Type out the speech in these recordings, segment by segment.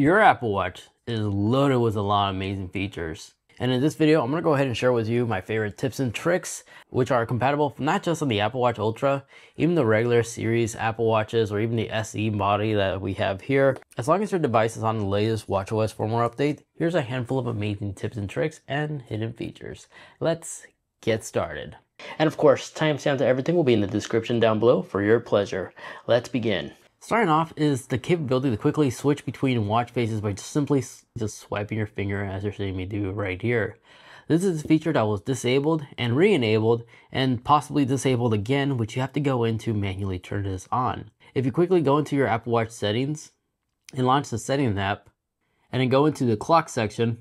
Your Apple Watch is loaded with a lot of amazing features. And in this video, I'm gonna go ahead and share with you my favorite tips and tricks, which are compatible not just on the Apple Watch Ultra, even the regular series Apple Watches, or even the SE body that we have here. As long as your device is on the latest watchOS firmware update, here's a handful of amazing tips and tricks and hidden features. Let's get started. And of course, timestamps to everything will be in the description down below for your pleasure. Let's begin. Starting off is the capability to quickly switch between watch faces by just simply swiping your finger, as you're seeing me do right here. This is a feature that was disabled and re-enabled and possibly disabled again, which you have to go in to manually turn this on. If you quickly go into your Apple Watch settings and launch the settings app and then go into the clock section,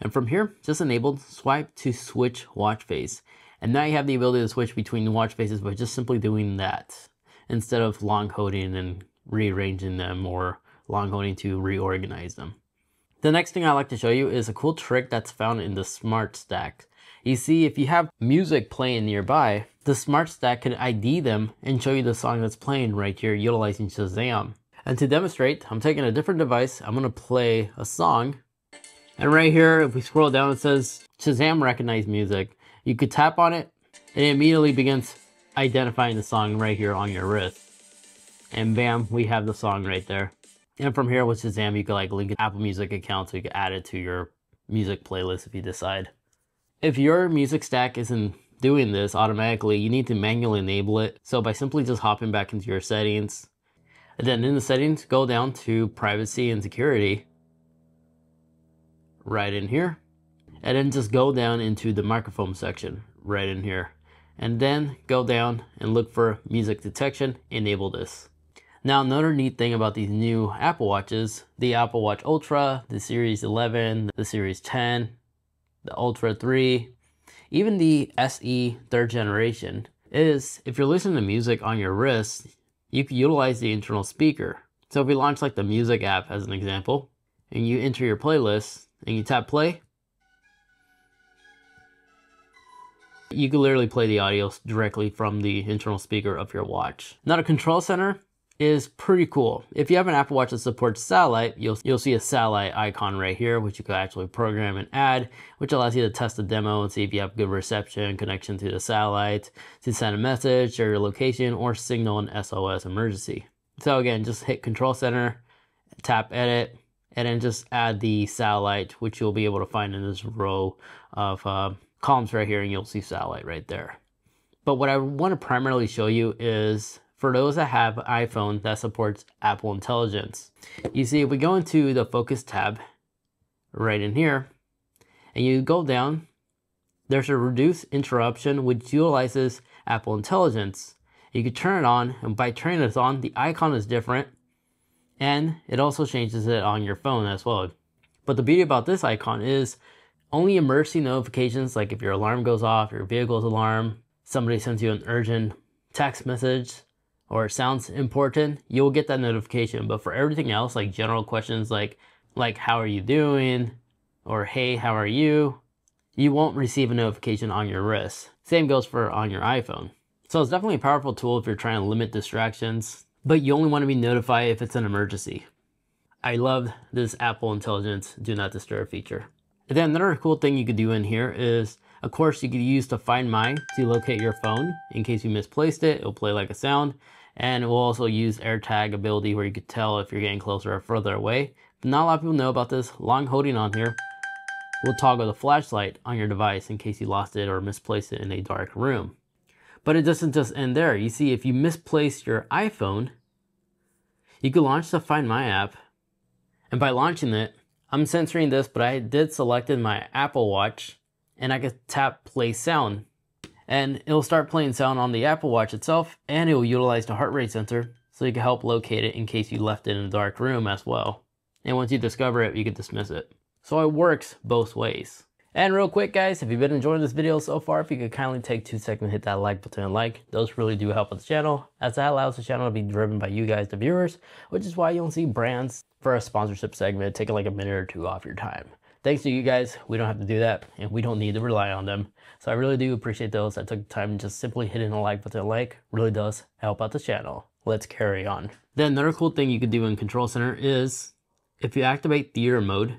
and from here, just enabled, swipe to switch watch face. And now you have the ability to switch between watch faces by just simply doing that, instead of long holding and rearranging them or long holding to reorganize them. The next thing I'd like to show you is a cool trick that's found in the Smart Stack. You see, if you have music playing nearby, the Smart Stack can ID them and show you the song that's playing right here utilizing Shazam. And to demonstrate, I'm taking a different device, I'm gonna play a song. And right here, if we scroll down, it says Shazam Recognize Music. You could tap on it and it immediately begins identifying the song right here on your wrist, and bam, we have the song right there. And from here with Shazam, you can like link an Apple Music account so you can add it to your music playlist if you decide. If your music stack isn't doing this automatically, you need to manually enable it, so by simply just hopping back into your settings, and then in the settings go down to privacy and security right in here, and then just go down into the microphone section right in here, and then go down and look for music detection, enable this. Now another neat thing about these new Apple Watches, the Apple Watch Ultra, the Series 11, the Series 10, the Ultra 3, even the SE 3rd generation, is if you're listening to music on your wrist, you can utilize the internal speaker. So if we launch like the music app as an example, and you enter your playlist and you tap play, you can literally play the audio directly from the internal speaker of your watch. Now the control center is pretty cool. If you have an Apple Watch that supports satellite, you'll see a satellite icon right here, which you can actually program and add, which allows you to test the demo and see if you have good reception, connection to the satellite, to send a message, share your location, or signal an SOS emergency. So again, just hit control center, tap edit, and then just add the satellite, which you'll be able to find in this row of columns right here, and you'll see satellite right there. But what I want to primarily show you is for those that have an iPhone that supports Apple Intelligence. You see, if we go into the focus tab right in here and you go down, there's a reduce interruption which utilizes Apple Intelligence. You can turn it on, and by turning this on, the icon is different and it also changes it on your phone as well. But the beauty about this icon is only emergency notifications, like if your alarm goes off, your vehicle's alarm, somebody sends you an urgent text message, or it sounds important, you'll get that notification. But for everything else, like general questions like how are you doing? Or hey, how are you? You won't receive a notification on your wrist. Same goes for on your iPhone. So it's definitely a powerful tool if you're trying to limit distractions, but you only want to be notified if it's an emergency. I love this Apple Intelligence Do Not Disturb feature. And then another cool thing you could do in here is, of course, you could use the Find My to locate your phone. In case you misplaced it, it'll play like a sound. And it will also use AirTag ability where you could tell if you're getting closer or further away. But not a lot of people know about this. Long holding on here will toggle the flashlight on your device in case you lost it or misplaced it in a dark room. But it doesn't just end there. You see, if you misplace your iPhone, you could launch the Find My app. And by launching it, I'm censoring this, but I did select my Apple Watch, and I could tap play sound, and it'll start playing sound on the Apple Watch itself, and it will utilize the heart rate sensor so you can help locate it in case you left it in a dark room as well. And once you discover it, you can dismiss it. So it works both ways. And real quick guys, if you've been enjoying this video so far, if you could kindly take 2 seconds and hit that like button and like, those really do help with the channel, as that allows the channel to be driven by you guys, the viewers, which is why you don't see brands for a sponsorship segment taking like a minute or two off your time. Thanks to you guys, we don't have to do that, and we don't need to rely on them. So I really do appreciate those that took the time and just simply hitting the like button and like, really does help out the channel. Let's carry on. Then another cool thing you could do in Control Center is If you activate Theater Mode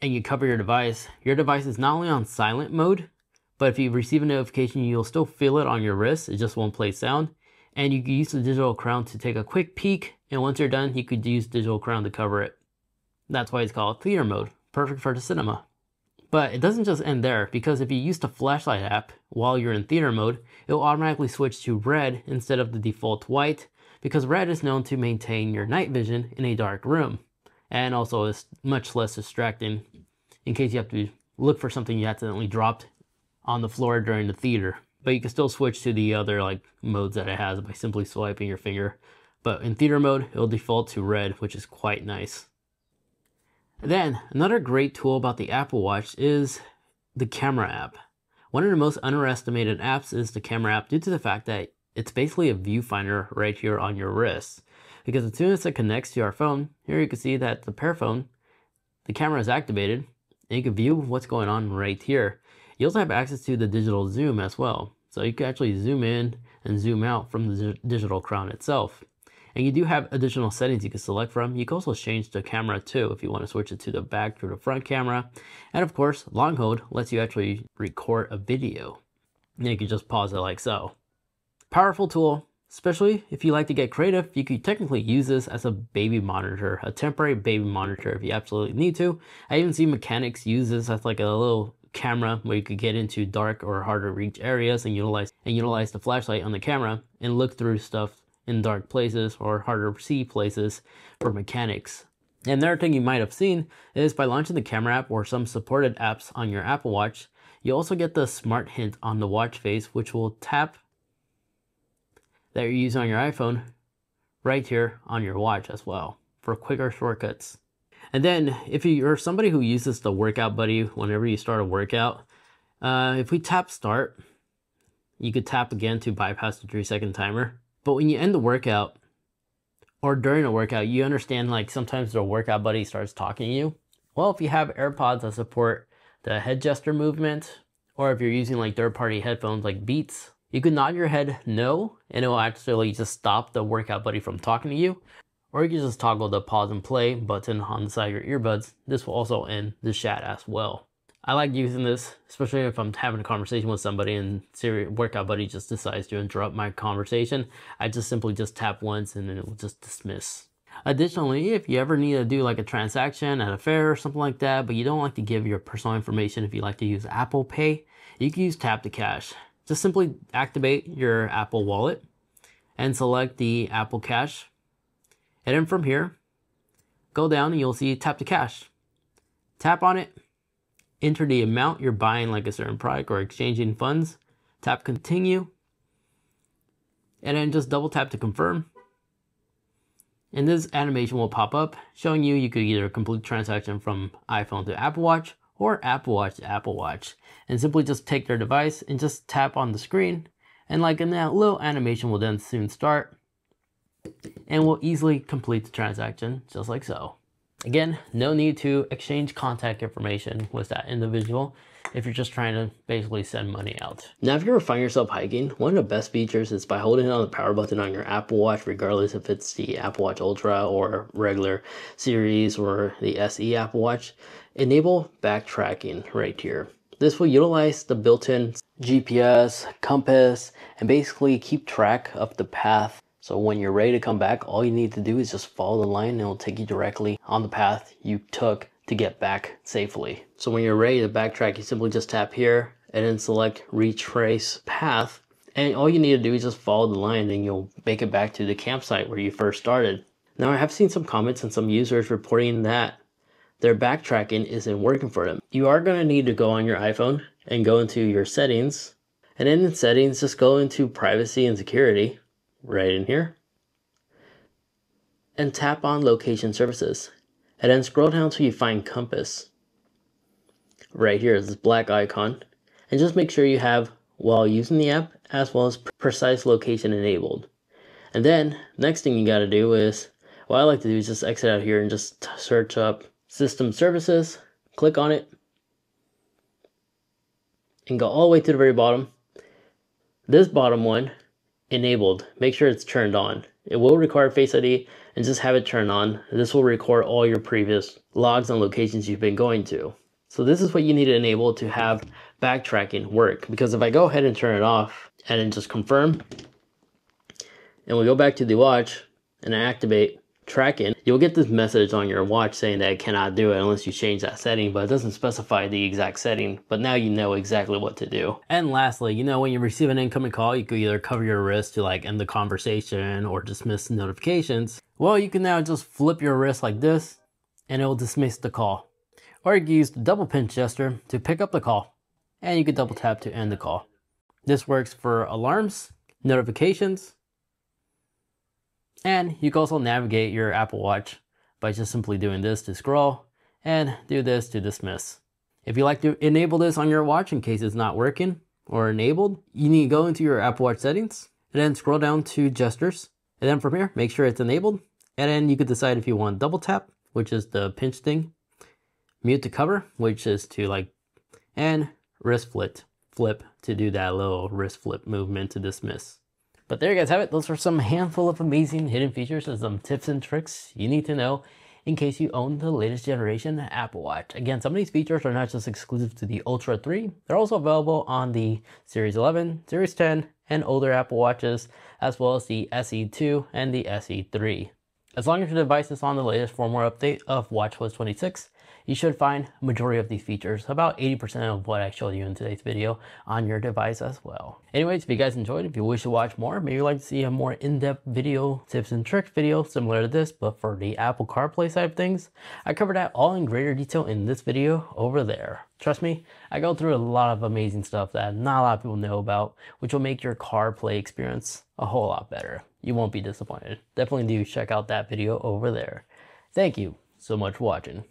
and you cover your device is not only on silent mode, but if you receive a notification, you'll still feel it on your wrist. It just won't play sound. And you can use the digital crown to take a quick peek. And once you're done, you could use digital crown to cover it. That's why it's called Theater Mode, perfect for the cinema. But it doesn't just end there, because if you use the flashlight app while you're in Theater Mode, it'll automatically switch to red instead of the default white, because red is known to maintain your night vision in a dark room. And also is much less distracting in case you have to look for something you accidentally dropped on the floor during the theater. But you can still switch to the other modes that it has by simply swiping your finger. But in Theater Mode, it'll default to red, which is quite nice. Then, another great tool about the Apple Watch is the camera app. One of the most underestimated apps is the camera app due to the fact that it's basically a viewfinder right here on your wrist. Because as soon as it connects to our phone, here you can see that the Pearphone, the camera is activated, and you can view what's going on right here. You also have access to the digital zoom as well. So you can actually zoom in and zoom out from the digital crown itself. And you do have additional settings you can select from. You can also change the camera too if you want to switch it to the back through the front camera. And of course, long hold lets you actually record a video. And you can just pause it like so. Powerful tool. Especially if you like to get creative, you could technically use this as a baby monitor, a temporary baby monitor if you absolutely need to. I even see mechanics use this as like a little camera where you could get into dark or hard to reach areas and utilize the flashlight on the camera and look through stuff in dark places or harder to see places for mechanics. And another thing you might have seen is by launching the camera app or some supported apps on your Apple Watch, you also get the smart hint on the watch face, which will tap that you're using on your iPhone right here on your watch as well for quicker shortcuts. And then if you're somebody who uses the workout buddy whenever you start a workout, if we tap start, you could tap again to bypass the 3-second timer. But when you end the workout or during a workout, you understand sometimes the workout buddy starts talking to you. Well, if you have AirPods that support the head gesture movement, or if you're using third-party headphones like Beats, you can nod your head no, and it will actually just stop the workout buddy from talking to you. Or you can just toggle the pause and play button on the side of your earbuds. This will also end the chat as well. I like using this, especially if I'm having a conversation with somebody and workout buddy just decides to interrupt my conversation. I just simply tap once and then it will just dismiss. Additionally, if you ever need to do a transaction at a fair or something like that, but you don't like to give your personal information if you like to use Apple Pay, you can use Tap to Cash. Just simply activate your Apple Wallet and select the Apple Cash. And then from here, go down and you'll see Tap to Cash. Tap on it, enter the amount you're buying a certain product or exchanging funds, tap continue, and then just double tap to confirm. And this animation will pop up showing you could either complete transaction from iPhone to Apple Watch or Apple Watch to Apple Watch, and simply take their device and tap on the screen, and a little animation will then soon start and will easily complete the transaction just like so. Again, no need to exchange contact information with that individual if you're just trying to basically send money out. Now, if you ever find yourself hiking, one of the best features is by holding on the power button on your Apple Watch, regardless if it's the Apple Watch Ultra or regular series or the SE Apple Watch, enable backtracking right here. This will utilize the built-in GPS, compass, and basically keep track of the path. So when you're ready to come back, all you need to do is just follow the line and it'll take you directly on the path you took to get back safely. So when you're ready to backtrack, you simply tap here and then select retrace path. And all you need to do is just follow the line and you'll make it back to the campsite where you first started. Now, I have seen some comments and some users reporting that their backtracking isn't working for them. You are gonna need to go on your iPhone and go into your settings. And then in settings, just go into privacy and security right in here and tap on location services. And then scroll down till you find compass. Right here is this black icon. And just make sure you have while using the app as well as precise location enabled. And then next thing you gotta do is, what I like to do is just exit out here and just search up System Services, click on it, and go all the way to the very bottom. This bottom one, enabled. Make sure it's turned on. It will require Face ID, and just have it turn on. This will record all your previous logs on locations you've been going to. So this is what you need to enable to have backtracking work, because if I go ahead and turn it off and then just confirm, and we go back to the watch and I activate tracking, you'll get this message on your watch saying that it cannot do it unless you change that setting, but it doesn't specify the exact setting, but now you know exactly what to do. And lastly, you know, when you receive an incoming call, you could either cover your wrist to like end the conversation or dismiss notifications. Well, you can now just flip your wrist like this and it will dismiss the call. Or you can use the double pinch gesture to pick up the call, and you can double tap to end the call. This works for alarms, notifications, and you can also navigate your Apple Watch by just simply doing this to scroll and do this to dismiss. If you like to enable this on your watch in case it's not working or enabled, you need to go into your Apple Watch settings and then scroll down to gestures. And then from here, make sure it's enabled. And then you could decide if you want double tap, which is the pinch thing, mute to cover, which is to like, and wrist flip to do that little wrist flip movement to dismiss. But there you guys have it. Those are some handful of amazing hidden features and some tips and tricks you need to know in case you own the latest generation Apple Watch. Again, some of these features are not just exclusive to the Ultra 3. They're also available on the Series 11, Series 10, and older Apple Watches, as well as the SE2 and the SE3. As long as your device is on the latest firmware update of watchOS 26, you should find the majority of these features, about 80% of what I showed you in today's video, on your device as well. Anyways, if you guys enjoyed, if you wish to watch more, maybe you'd like to see a more in-depth video, tips and tricks video similar to this, but for the Apple CarPlay side of things, I covered that all in greater detail in this video over there. Trust me, I go through a lot of amazing stuff that not a lot of people know about, which will make your CarPlay experience a whole lot better. You won't be disappointed. Definitely do check out that video over there. Thank you so much for watching.